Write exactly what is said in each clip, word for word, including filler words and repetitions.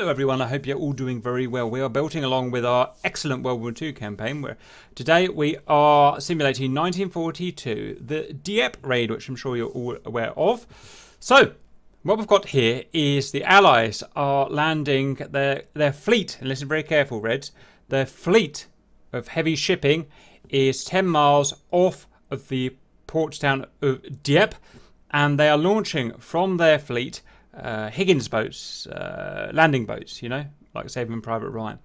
Hello everyone, I hope you're all doing very well. We are belting along with our excellent World War Two campaign, where today we are simulating nineteen forty-two, the Dieppe raid, which I'm sure you're all aware of. So, what we've got here is the Allies are landing their, their fleet, and listen very careful, Reds, their fleet of heavy shipping is ten miles off of the port town of Dieppe, and they are launching from their fleet Uh, Higgins boats, uh, landing boats, you know, like Saving Private Ryan.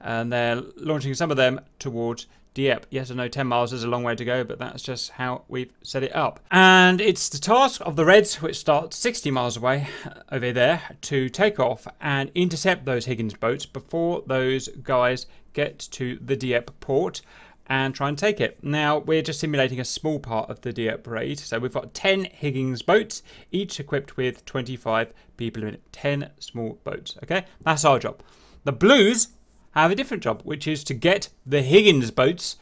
And they're launching some of them towards Dieppe. Yes, I know ten miles is a long way to go, but that's just how we've set it up. And it's the task of the Reds, which starts sixty miles away over there, to take off and intercept those Higgins boats before those guys get to the Dieppe port and try and take it. Now, we're just simulating a small part of the Dieppe raid. So we've got ten Higgins boats, each equipped with twenty-five people in it. ten small boats, okay? That's our job. The Blues have a different job, which is to get the Higgins boats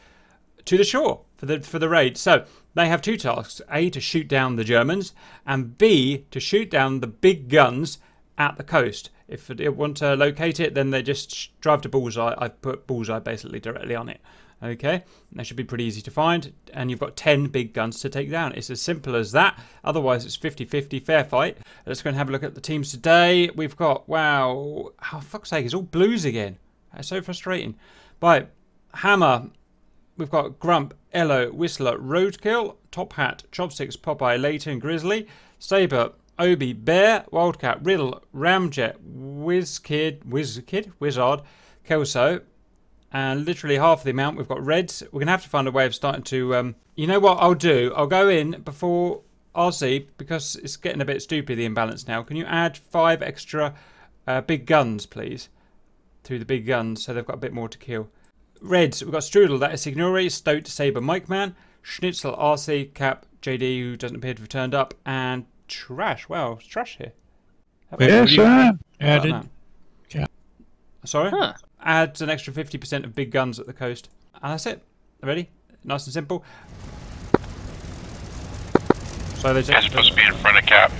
to the shore for the, for the raid. So they have two tasks, A, to shoot down the Germans, and B, to shoot down the big guns at the coast. If they want to locate it, then they just drive to Bullseye. I've put Bullseye basically directly on it. Okay, that should be pretty easy to find, and you've got ten big guns to take down. It's as simple as that. Otherwise, it's fifty fifty, fair fight. Let's go and have a look at the teams today. We've got, wow, oh, fuck's sake, it's all Blues again. That's so frustrating. Right, Hammer, we've got Grump, Ello, Whistler, Roadkill, Top Hat, Chopsticks, Popeye, Leighton, Grizzly, Sabre, Obi, Bear, Wildcat, Riddle, Ramjet, Whizkid, Whizkid, Wizard, Kelso. And literally half the amount we've got Reds. We're going to have to find a way of starting to... Um, you know what I'll do? I'll go in before R C, because it's getting a bit stupid, the imbalance now. Can you add five extra uh, big guns, please? Through the big guns, so they've got a bit more to kill. Reds, we've got Strudel, that is Signore, Stoat, Sabre, Mike Man, Schnitzel, R C, Cap, J D, who doesn't appear to have turned up, and Trash. Wow, it's Trash here. Yeah, sure. Added. Yeah. Sorry? Huh. Adds an extra fifty percent of big guns at the coast. And that's it. Ready? Nice and simple. So there's that's supposed to be in front of Cap.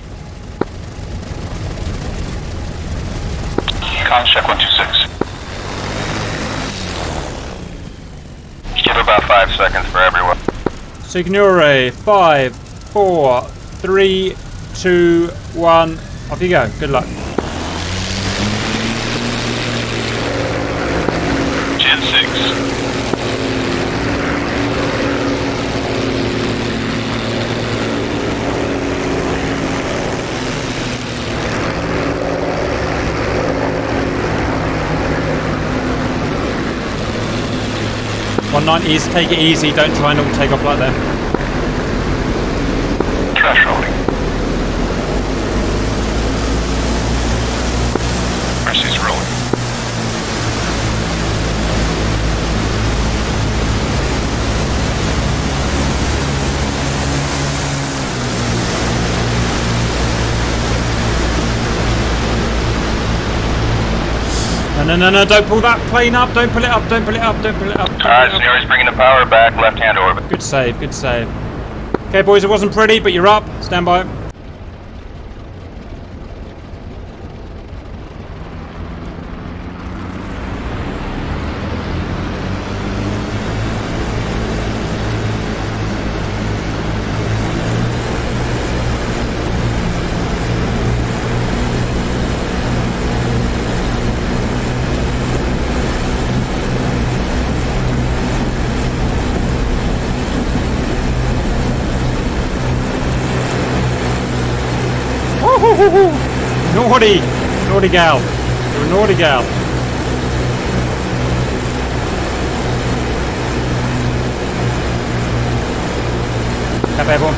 Comms check one two six. Give about five seconds for everyone. Signore, five, four, three, two, one. Off you go. Good luck. one ninety is take it easy, don't try and all take off like that. Trash holding. Mercy's rolling. No, no, no, don't pull that plane up, don't pull it up, don't pull it up, don't pull it up. Alright, so he's bringing the power back, left-hand orbit. Good save, good save. Okay, boys, it wasn't pretty, but you're up. Stand by. Naughty, naughty gal. You're a naughty gal. Cap everyone.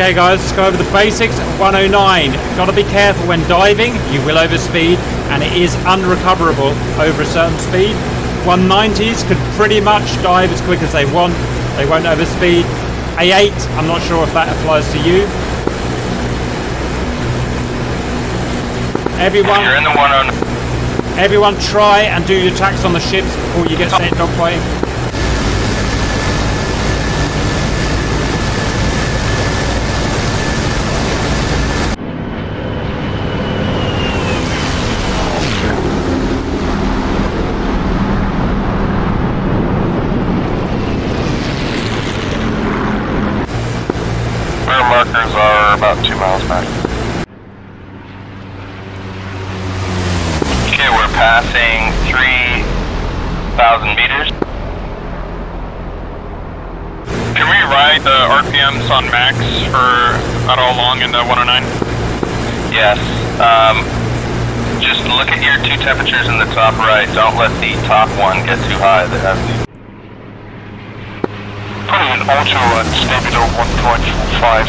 Okay guys, let's go over the basics of one oh nine. Gotta be careful when diving, you will overspeed, and it is unrecoverable over a certain speed. one nineties could pretty much dive as quick as they want, they won't overspeed. A eight, I'm not sure if that applies to you. Everyone, you're in the one oh nine. Everyone try and do your attacks on the ships before you get sent dogfighting. Top right, don't let the top one get too high. That has the put it in auto and stay below one point four five.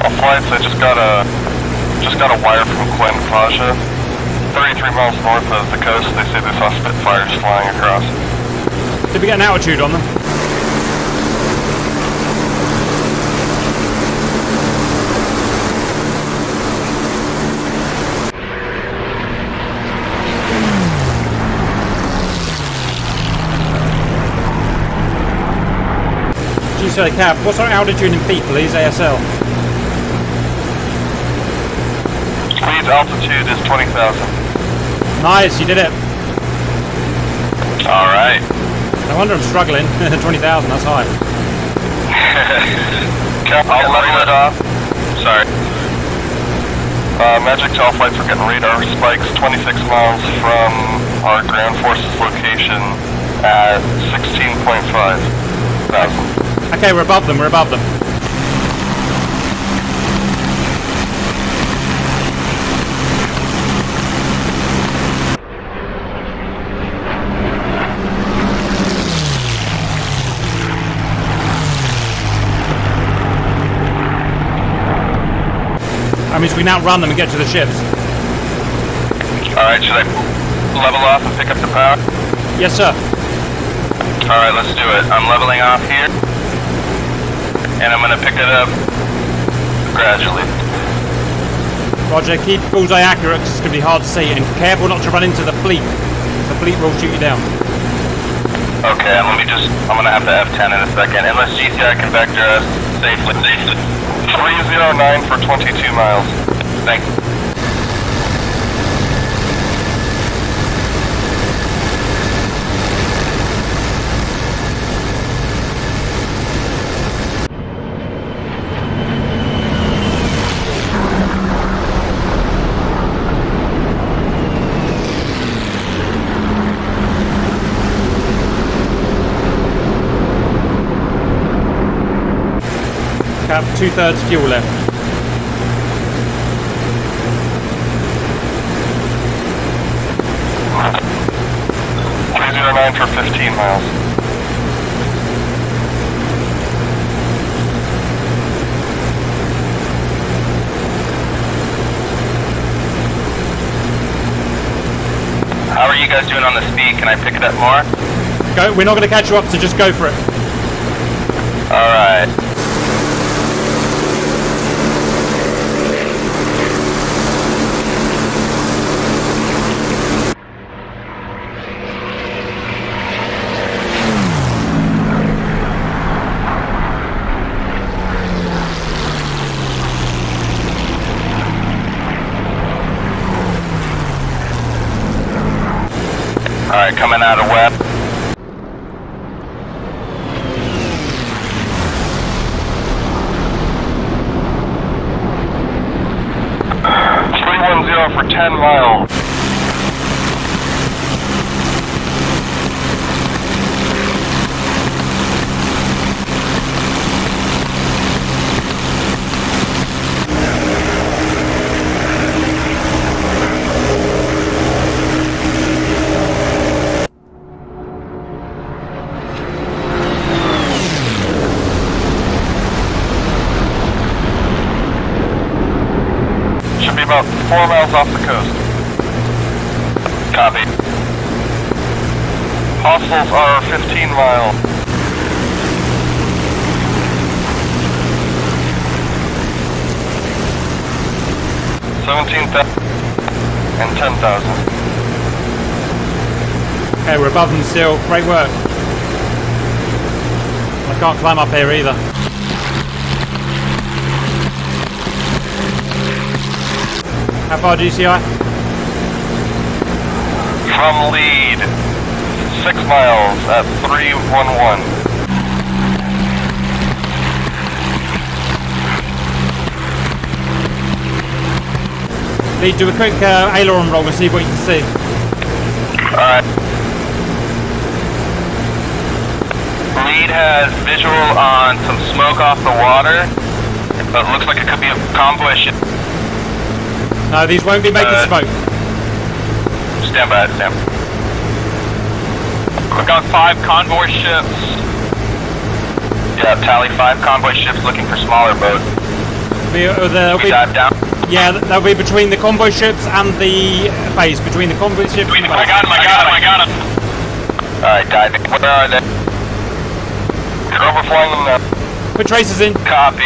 Off flights, I just got a just got a wire from Quinn Pasha. thirty-three miles north of the coast, they say they saw Spitfires flying across. Did we get an altitude on them? So cab, what's our altitude in feet, please? A S L. Please, altitude is twenty thousand. Nice, you did it. All right. No wonder I'm struggling. twenty thousand, that's high. Cap, I'll level it off. Sorry. Uh, Magic to all flights are getting radar spikes twenty-six miles from our ground forces location at sixteen point five thousand. Okay, we're above them, we're above them. That means we can outrun them and get to the ships. Alright, should I level off and pick up the power? Yes, sir. Alright, let's do it. I'm leveling off here. And I'm going to pick it up gradually. Roger, keep bullseye accurate because it's going to be hard to see. And careful not to run into the fleet. The fleet will shoot you down. Okay, and let me just... I'm going to have the F ten in a second. Unless G C I can vector us safely. three oh nine for twenty-two miles. Thanks. Have two thirds fuel left. three oh nine for fifteen miles. How are you guys doing on the speed? Can I pick it up more? Go. We're not going to catch you up, so just go for it. All right. Coming out of web. three one zero for ten miles. about four miles off the coast. Copy. Hostiles are fifteen miles. seventeen thousand and ten thousand. Okay, we're above them still. Great work. I can't climb up here either. How far G C I? From lead, six miles at three one one. Do a quick uh, aileron roll and see what you can see. Alright. Lead has visual on some smoke off the water, but looks like it could be a convoy ship. No, these won't be making uh, smoke. Stand by, stand by. Click on five convoy ships. Yeah, tally five convoy ships looking for smaller boats. We, uh, there, we, we dive down. Yeah, that'll be between the convoy ships and the base. Between the convoy ships and the base. I got him, I got him, I got him! Alright, diving. Where are they? They're overflying them now. Put traces in. Copy.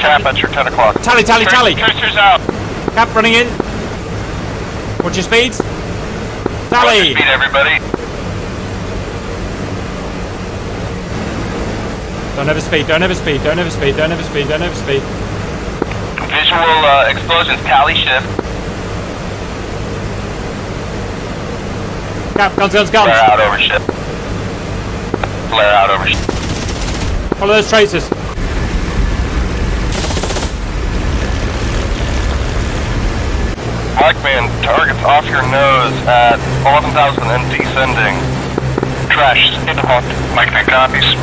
Cap, that's your ten o'clock. Tally, tally, tally! Coasters out! Cap running in. What's your speed? Tally! What's your speed, everybody? Don't ever speed, don't ever speed, don't ever speed, don't ever speed, don't ever speed. Visual uh, explosions, tally shift. Cap, guns, guns, guns. Flare out over ship. Flare out over ship. Follow those traces. Blackman, targets off your nose at eleven thousand and descending. Trash, hit hot. Blackman copies.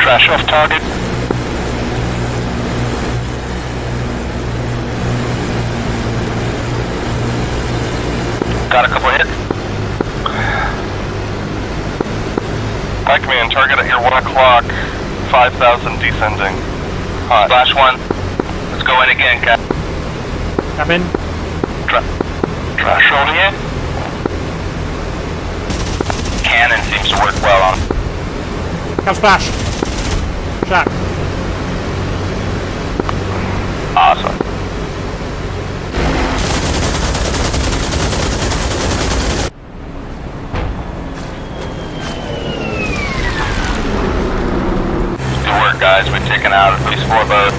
Trash off target. Got a couple hits. Pikeman, target at your one o'clock, five thousand descending. Hot. Flash one. Let's go in again, Cap. Cap in. Tra trash over here. Cannon seems to work well on. Cap splash. Track. Awesome. Good work, guys. We've taken out at least four boats.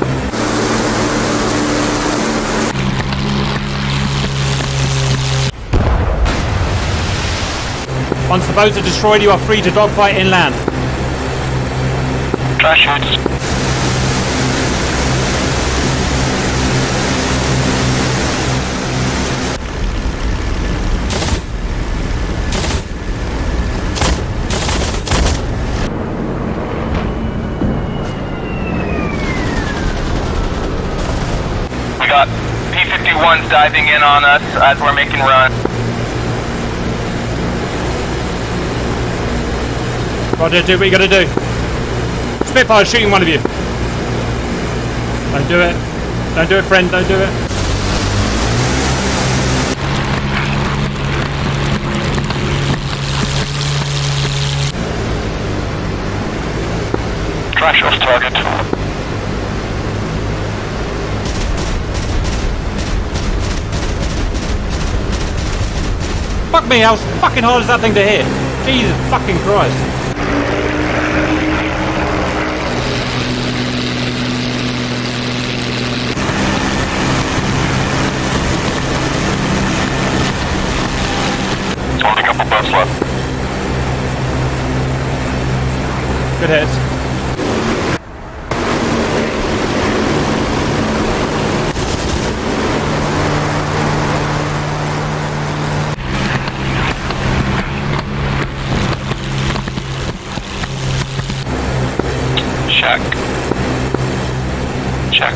Once the boats are destroyed, you are free to dogfight inland. Trash hits. We got P fifty-ones diving in on us as we're making runs. Roger, do what you gotta do. Spitfire shooting one of you. Don't do it. Don't do it, friend. Don't do it. Trash off target. Fuck me, how fucking hard is that thing to hit? Jesus fucking Christ. Good hit. Check. Check.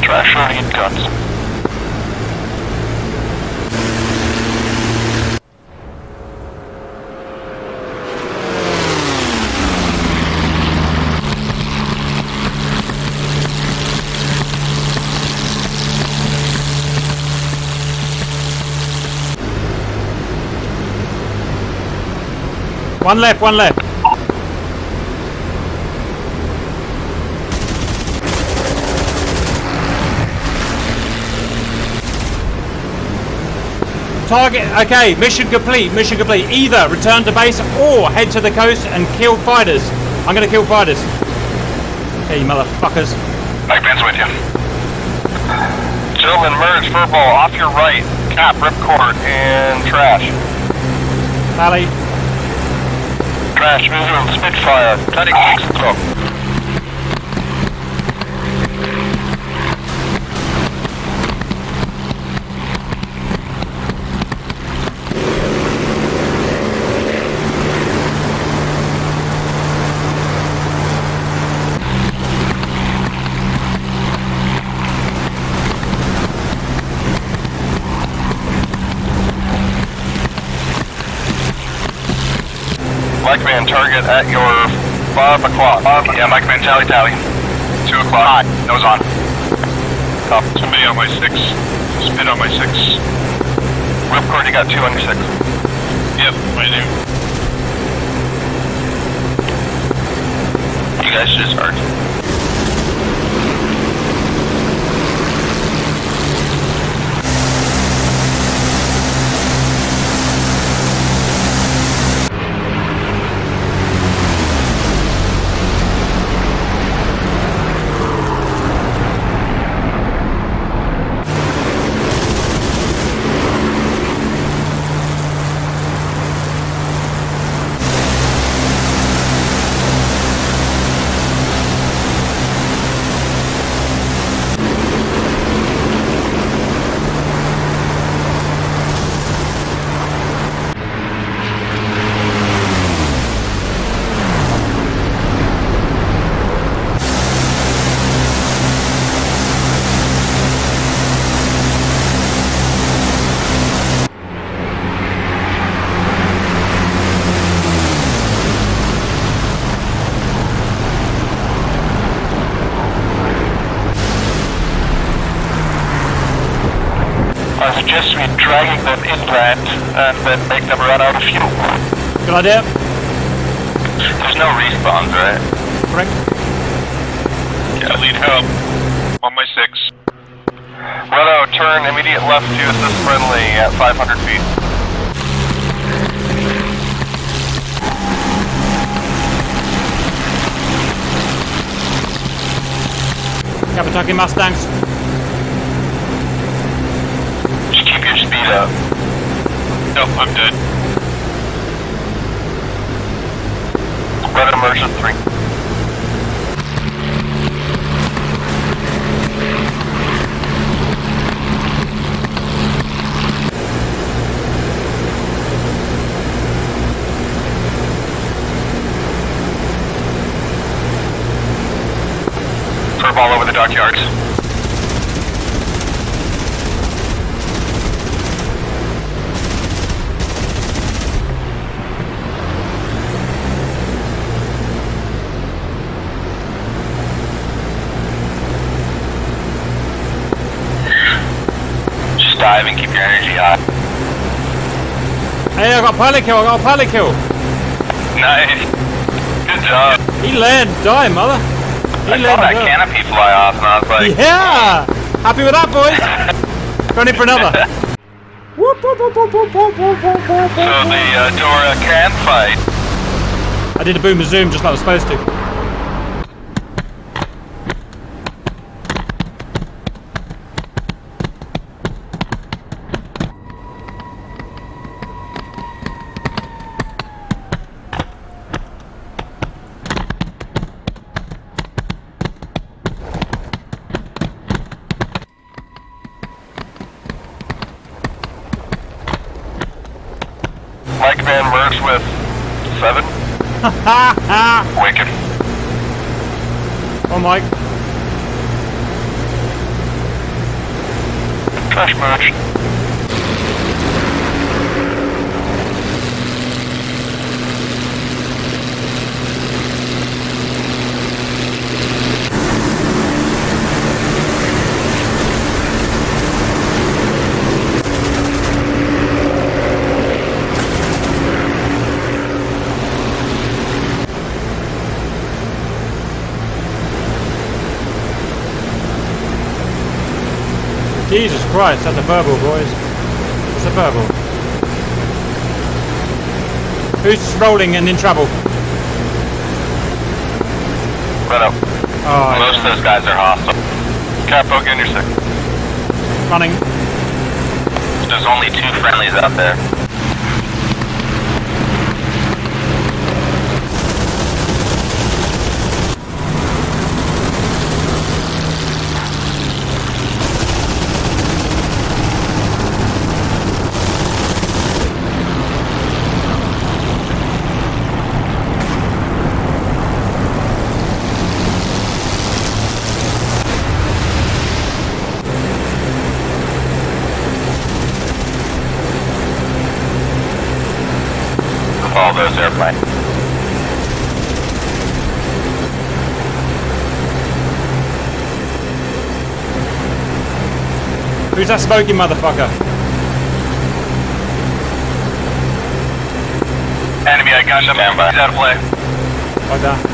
Trasher in guns. One left, one left. Target, okay, mission complete, mission complete. Either return to base or head to the coast and kill fighters. I'm gonna kill fighters. Hey, motherfuckers. Backband's with you. Gentlemen, merge, furball, off your right. Cap, ripcord, and trash. Alley. Trash, move on Spitfire, cutting six o'clock. Mikeman, target at your five o'clock. Yeah, Mikeman, tally, tally. two o'clock, nose on. Top. Somebody on my six. Spit on my six. Ripcord, you got two on your six. Yep, I do. You guys just heard. Suggest we dragging them inland and then make them run out of fuel. Good idea. There's no respawns, right? Correct. Yeah, lead help. On my six. Run out, turn immediate left to assist friendly at five hundred feet. Cap attacking Mustangs. Speed up. Nope, I'm dead. Red immersion three. Curve all over the dockyards. And keep your energy high. Hey, I got pilot kill, I got pilot kill. Nice. Good job. He landed, die, mother. He I saw that up. Canopy fly off and I was like... Yeah! Happy with that, boys? Going in for another. So the uh, Dora can fight. I did a boom and zoom just like I was supposed to. Mike Van merged with seven. Wicked. Oh, Mike. Trash merge. Jesus Christ, that's a verbal, boys. That's a verbal. Who's rolling and in trouble? Right up. Oh, most yeah. of those guys are hostile. Capo, get in your sick. Running. There's only two friendlies out there. Who's that smoking motherfucker? Enemy, I got him. He's out of play. Like that.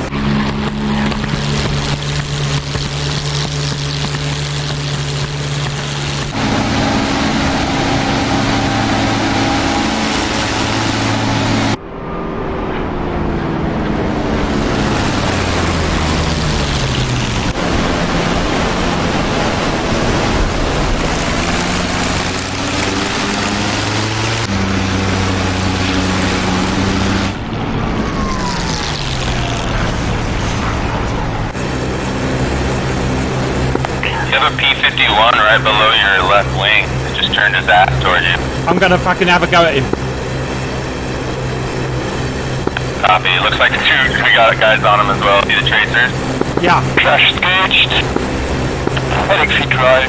P fifty-one right below your left wing. It just turned his ass toward you. I'm gonna fucking have a go at him. Copy. Looks like two we got guys on him as well. See the tracers? Yeah. Crash staged. Heading dry.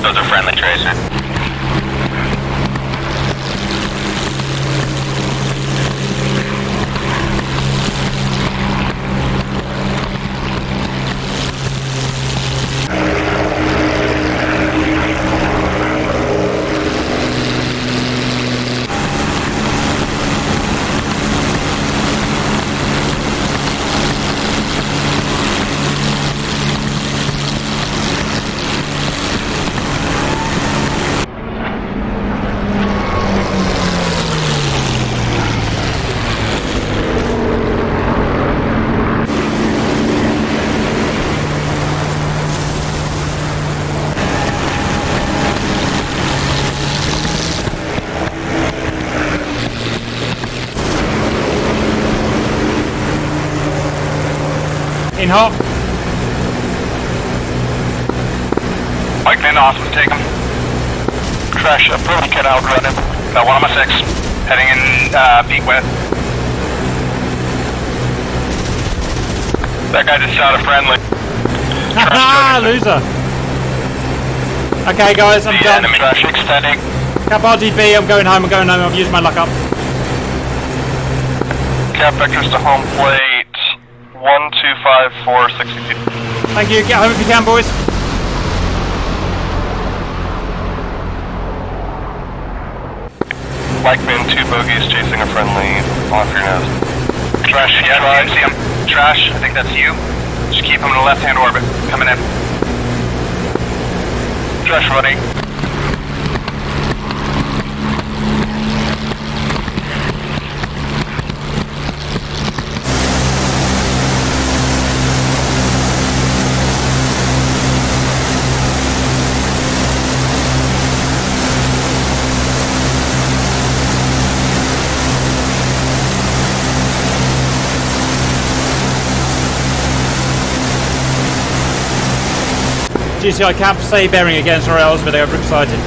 Those are friendly tracers. Hop. Mike Van Awesome, take him. Crash up, really get out, run him. Got one on my six. Heading in, uh, peak west. That guy just shot a friendly. Haha, loser. Okay, guys, I'm the done. Enemy crash extending. Cap R D B, I'm going home, I'm going home, I've used my luck up. Cap vectors to home plate. One two five four sixty two. Thank you. Get home if you can, boys. Blackman, two bogeys chasing a friendly off your nose. Trash, yeah, I see him. Trash, I think that's you. Just keep him in the left-hand orbit. Coming in. Trash running. G C I cap, stay bearing against our rails, but they overexcited.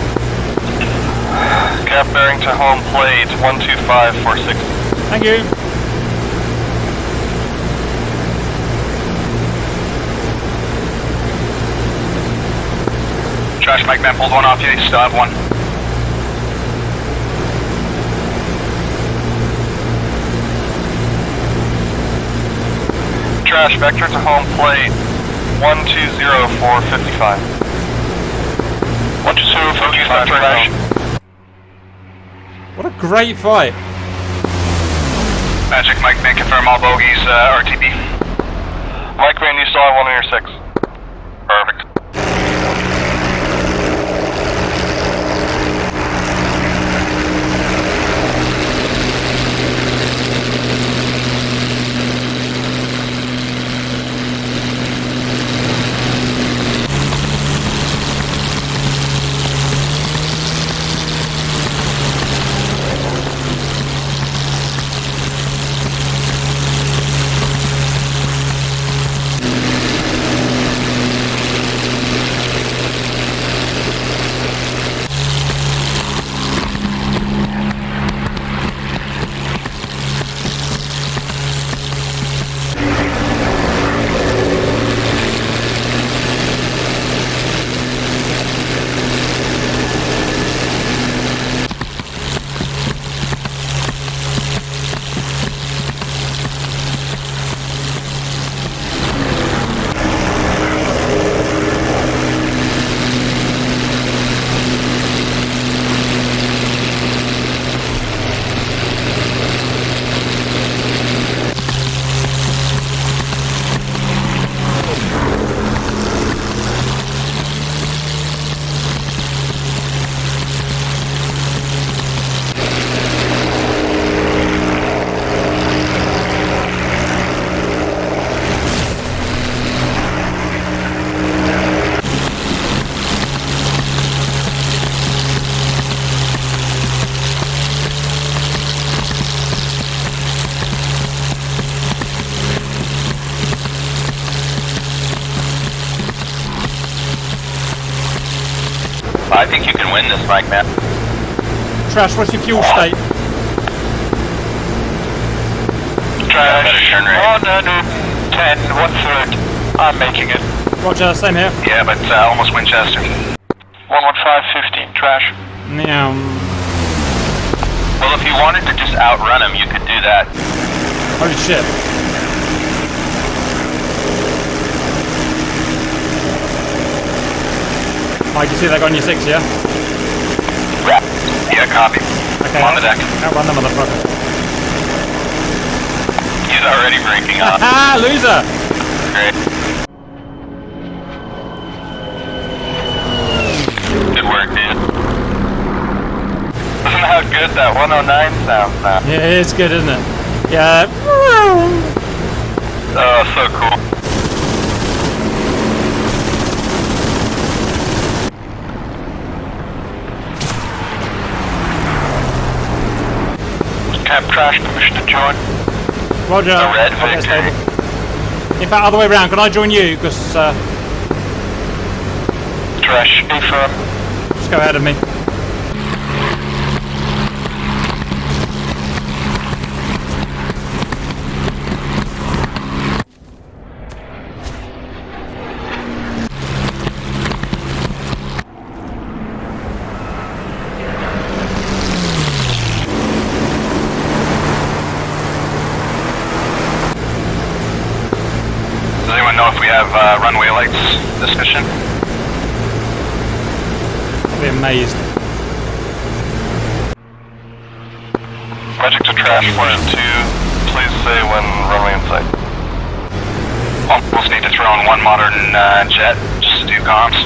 Okay, Dieppe bearing to home plate one two five four six. Thank you. Josh, Mike, man, pulled one off you. You still have one. Trash, vector to home plate one two zero four five five. one two zero four five five, Trash. What a great fight. Magic, Mike, man, confirm all bogeys, uh, R T B. Mike, man, you still have one in your six. Perfect. I think you can win this, Mike, man. Trash, what's your fuel state? Trash, on a ten, one third. I'm making it. Roger, same here. Yeah, but uh, almost Winchester. one one five fifteen, Trash. Yeah. Well, if you wanted to just outrun him, you could do that. Holy shit. Mike, you see that guy on your six, yeah? Yeah, copy. Okay, on the deck. Outrun the motherfucker. He's already breaking up. Ah, loser! Great. Good work, dude. Listen how good that one oh nine sounds now. Yeah, it is good, isn't it? Yeah. Oh, so cool. Trash, permission to join. Roger. The red victory. In fact, other way around, can I join you? Because, uh... Trash, confirm. Just go ahead of me. Uh, runway lights this mission. I'll be amazed. Magic to Trash one and two. Please say when runway in sight. Almost need to throw in one modern uh, jet just to do comms.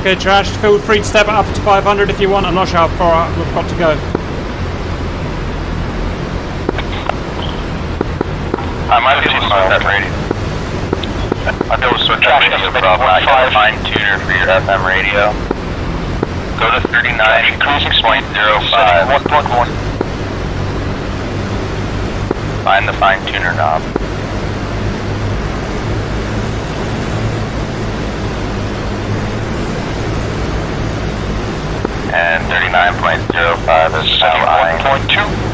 Okay, Trash, feel free to step up to five hundred if you want. I'm not sure how far we've got to go. I might be able to start that radio. I thought we switched that radio problem. I got a fine tuner for your F M radio. Go to thirty-nine, cruising point zero five. one point one. Find the fine tuner knob. thirty-nine point zero five, this is one point two.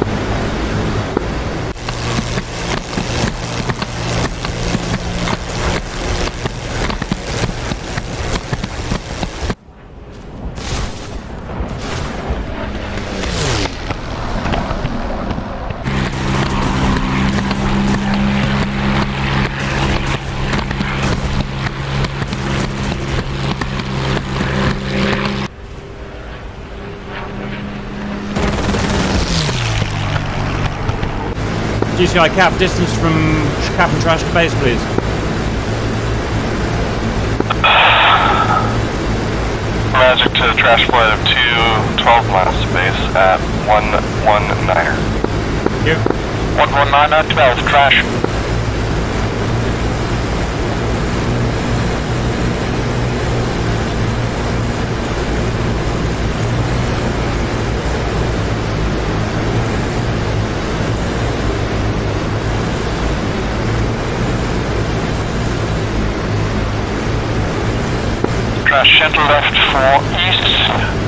G C I cap, distance from cap and trash to base, please. Magic to trash flight of two, twelve miles to base at one one niner. Thank you. one one niner, twelve, trash. Gentle left for east,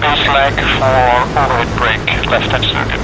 base lag for overhead brake, left hand circuit.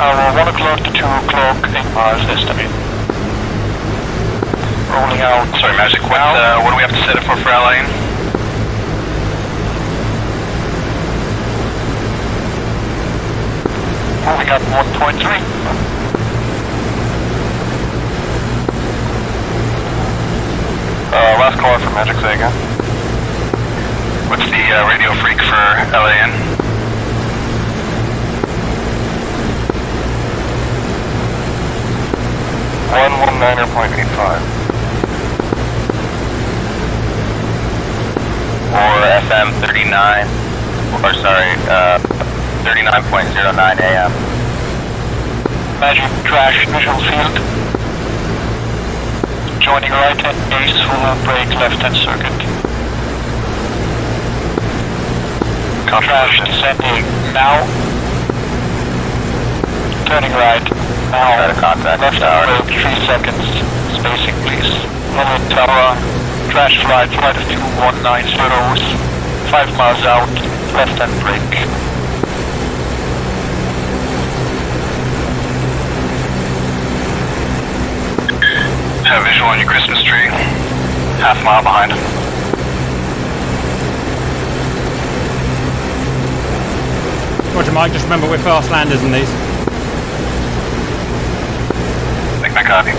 Hour one o'clock to two o'clock, eight miles estimate. Rolling out. Sorry, Magic, what, uh, what do we have to set it for for airline? Moving up one point three. Uh, last call for Magic, say again. What's the uh, radio freak for L A N? one one niner point eight five. Or F M thirty-nine, or sorry, uh, thirty-nine point zero nine A M. Magic trash visual field. Joining right at base, full brake, left hand circuit. Trash descending now. Turning right. Now, out of contact, left tower, three seconds, spacing please. London tower, trash flight, flight of two one nine zeros, five miles out, left hand brake. Have visual on your Christmas tree, half mile behind. Roger Mike, just remember we're fast landers in these. Copy.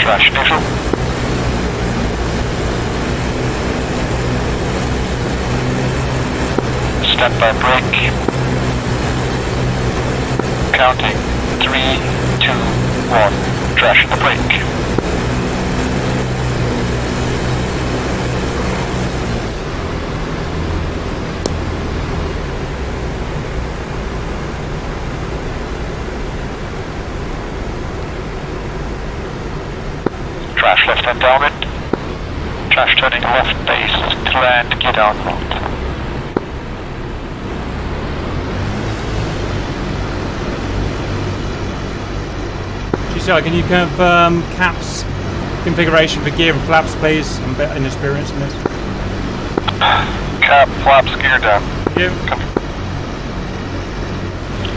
Trash visual. Step by brake. Counting. Three, two, one. Trash the brake. Turning left base to land, get out mode. G C I, can you have um, caps configuration for gear and flaps, please? I'm a bit inexperienced in this. Cap, flaps, gear down. Thank you. Come.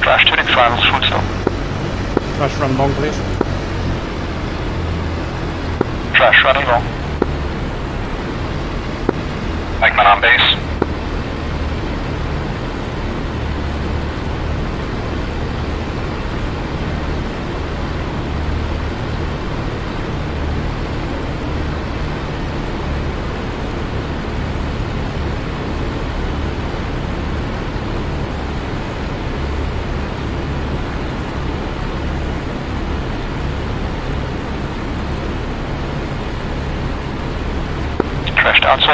Trash turning finals, full stop. Trash run long, please. Trash running long. Base. Trashed out safe.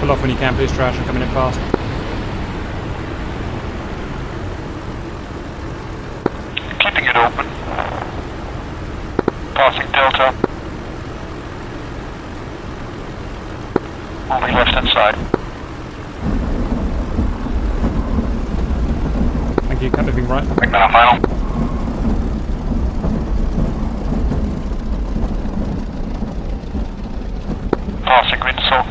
Pull off when you can, please, Trash. I'm coming in fast. Keeping it open. Passing Delta. Moving left hand side. Thank you, coming right. Make that our final. Passing Windsock,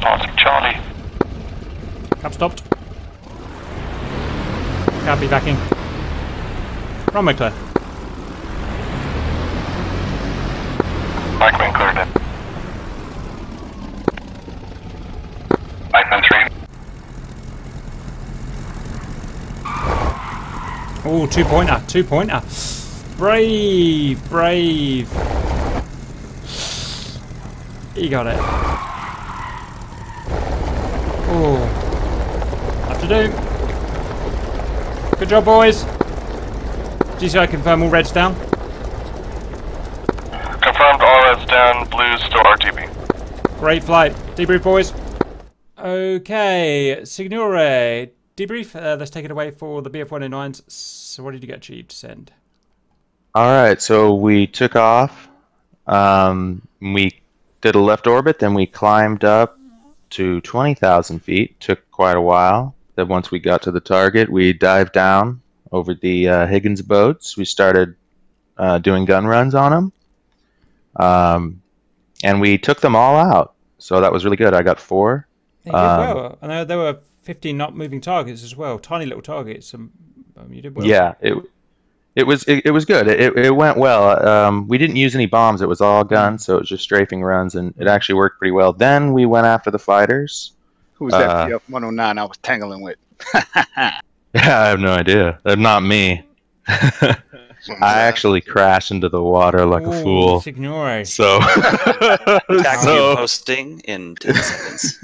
passing Charlie. Cab stopped. Cab be backing. Runway clear. Bike wing cleared in. Bikeman three. Oh, two pointer, two pointer. Brave, brave. You got it. Oh, have to do. Good job, boys. G C I confirm all reds down. Confirmed all reds down. Blues still R T B. Great flight. Debrief, boys. Okay, Signore. Debrief. Uh, let's take it away for the B F one oh nines. So, what did you get achieved? Send. All right. So we took off. Um, we. Did a left orbit, then we climbed up to twenty thousand feet. Took quite a while. Then once we got to the target, we dived down over the uh, Higgins boats. We started uh, doing gun runs on them. Um, and we took them all out. So that was really good. I got four. Thank um, you well. And there were fifteen not moving targets as well. Tiny little targets. And, um, you did well. Yeah. It, It was it, it was good. It it went well. Um, we didn't use any bombs. It was all guns, so it was just strafing runs, and it actually worked pretty well. Then we went after the fighters. Who was that B F one oh nine I was tangling with? Yeah, I have no idea. They're not me. I actually crashed into the water like Ooh, a fool. Signore. So, so posting in ten seconds.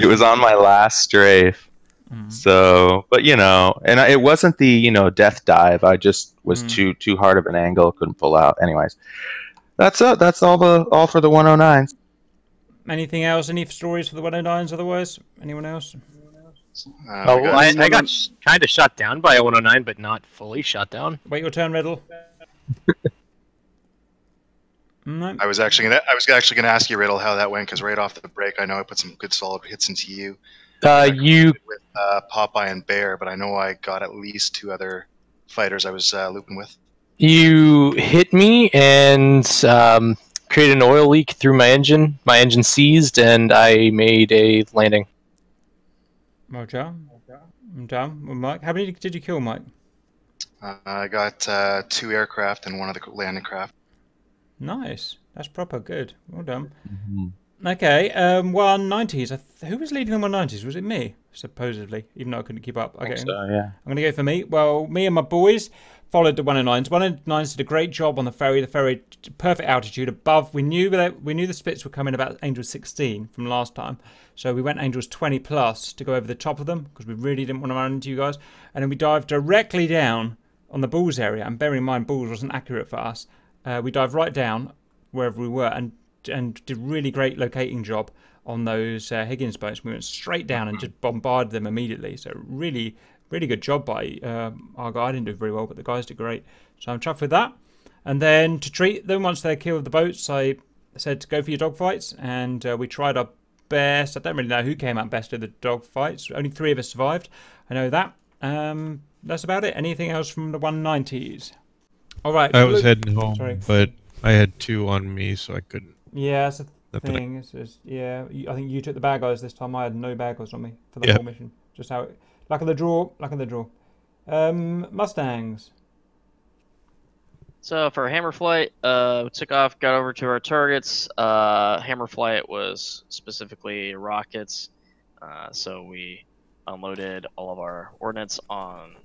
It was on my last strafe. Mm. So, but you know, and I, it wasn't the, you know, death dive. I just was mm. too too hard of an angle, couldn't pull out. Anyways, that's it. That's all the all for the one oh nines. Anything else? Any stories for the one oh nines? Otherwise, anyone else? Uh, oh, well, I, I got kind of shot down by a one oh nine, but not fully shot down. Wait your turn, Riddle. No. I was actually gonna, I was actually gonna ask you, Riddle, how that went, because right off the break, I know I put some good solid hits into you. Uh, you with uh, Popeye and Bear, but I know I got at least two other fighters I was uh, looping with. You hit me and um, created an oil leak through my engine. My engine seized, and I made a landing. Mojo, I'm down. Mike, how many did you kill, Mike? Uh, I got uh, two aircraft and one of the landing craft. Nice, that's proper good. Well done. Mm-hmm. Okay, um, one nineties. Who was leading the one nineties? Was it me? Supposedly, even though I couldn't keep up. Okay, so, yeah. I'm going to go for me. Well, me and my boys followed the one oh nines. one oh nines did a great job on the ferry. The ferry, perfect altitude above. We knew that we knew the Spits were coming about Angels sixteen from last time, so we went Angels twenty plus to go over the top of them because we really didn't want to run into you guys. And then we dived directly down on the Bulls area. And bearing in mind, Bulls wasn't accurate for us. Uh, we dived right down wherever we were and. and did a really great locating job on those uh, Higgins boats. We went straight down and just bombarded them immediately. So really, really good job by uh, our guy. I didn't do very well, but the guys did great. So I'm chuffed with that. And then to treat them, once they killed the boats, I said to go for your dogfights. And uh, we tried our best. I don't really know who came out best in the dogfights. Only three of us survived. I know that. Um, that's about it. Anything else from the one nineties? All right. I was heading home, Sorry. but I had two on me, so I couldn't. Yeah, that's the Nothing. thing. It's just, yeah, I think you took the bad guys this time. I had no bad guys on me for the yeah. whole mission. Just how it, luck of the draw, luck of the draw. Um, Mustangs. So for Hammer Flight, uh, we took off, got over to our targets. Uh, Hammer Flight was specifically rockets, uh, so we unloaded all of our ordnance on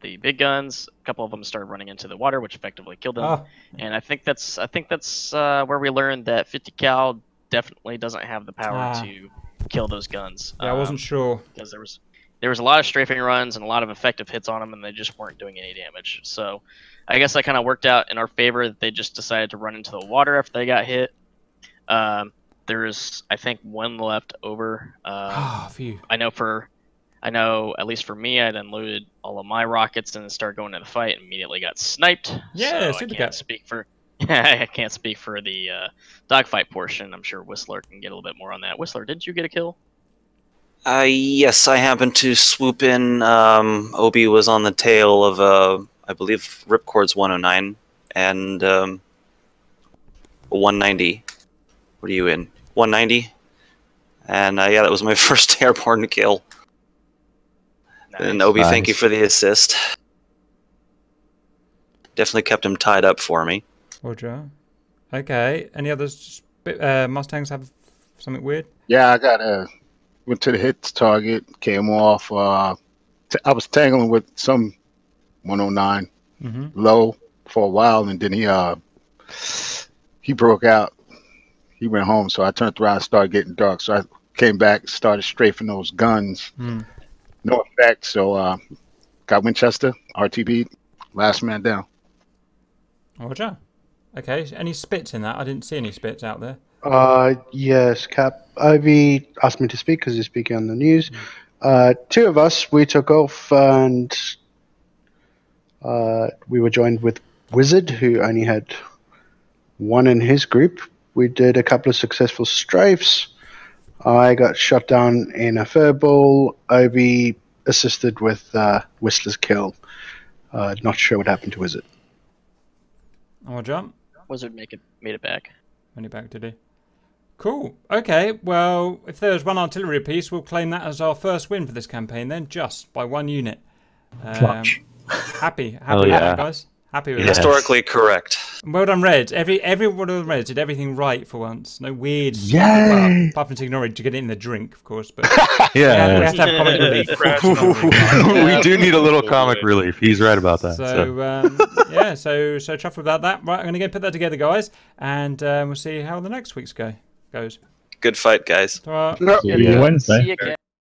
the big guns. A couple of them started running into the water, which effectively killed them. Oh. And I think that's I think that's uh, where we learned that fifty cal definitely doesn't have the power ah. to kill those guns. Yeah, um, I wasn't sure because there was there was a lot of strafing runs and a lot of effective hits on them, and they just weren't doing any damage. So I guess that kind of worked out in our favor that they just decided to run into the water after they got hit. Um, there is, I think, one left over. Uh, oh, phew. I know for, I know at least for me, I then looted all of my rockets and started going to the fight and immediately got sniped. Yeah, so I can't speak for. I can't speak for the uh, dogfight portion. I'm sure Whistler can get a little bit more on that. Whistler, did you get a kill? Uh, yes, I happened to swoop in. Um, Obi was on the tail of, uh, I believe, Ripcord's one oh nine and um, one ninety. What are you in? one ninety? And uh, yeah, that was my first airborne kill. Nice. And Obi, nice. Thank you for the assist. Definitely kept him tied up for me. Roger. Okay. Any other uh, Mustangs have something weird? Yeah, I got a... Went to the hits target, came off. Uh, t I was tangling with some one oh nine mm-hmm. low for a while, and then he uh, he broke out. He went home, so I turned around and started getting dark. So I came back, started strafing those guns. Mm. No effect, so uh, got Winchester, R T B, last man down. Roger. Okay, any spits in that? I didn't see any spits out there. Uh, yes, Cap. Obi asked me to speak because he's speaking on the news. Uh, two of us, we took off and uh, we were joined with Wizard, who only had one in his group. We did a couple of successful strafes. I got shot down in a furball. Obi assisted with uh, Whistler's kill. Uh, not sure what happened to Wizard. I'll jump. Wizard make it, made it back. Made it back, did he? Cool. Okay, well, if there's one artillery piece, we'll claim that as our first win for this campaign then, just by one unit. Um, Clutch. Happy, happy, oh, yeah. happy, guys. Happy with yes. that. Historically correct. Well done, Reds. Every, every one of the Reds did everything right for once. No weird stuff. Well, apart from taking orange to get it in the drink, of course. But yeah, we have to have comic relief. We do need a little comic relief. He's right about that. So, so. Um, yeah, so, so chuffed about that. Right, I'm going to go put that together, guys, and um, we'll see how the next weeks go. Goes. Good fight, guys. See you Wednesday.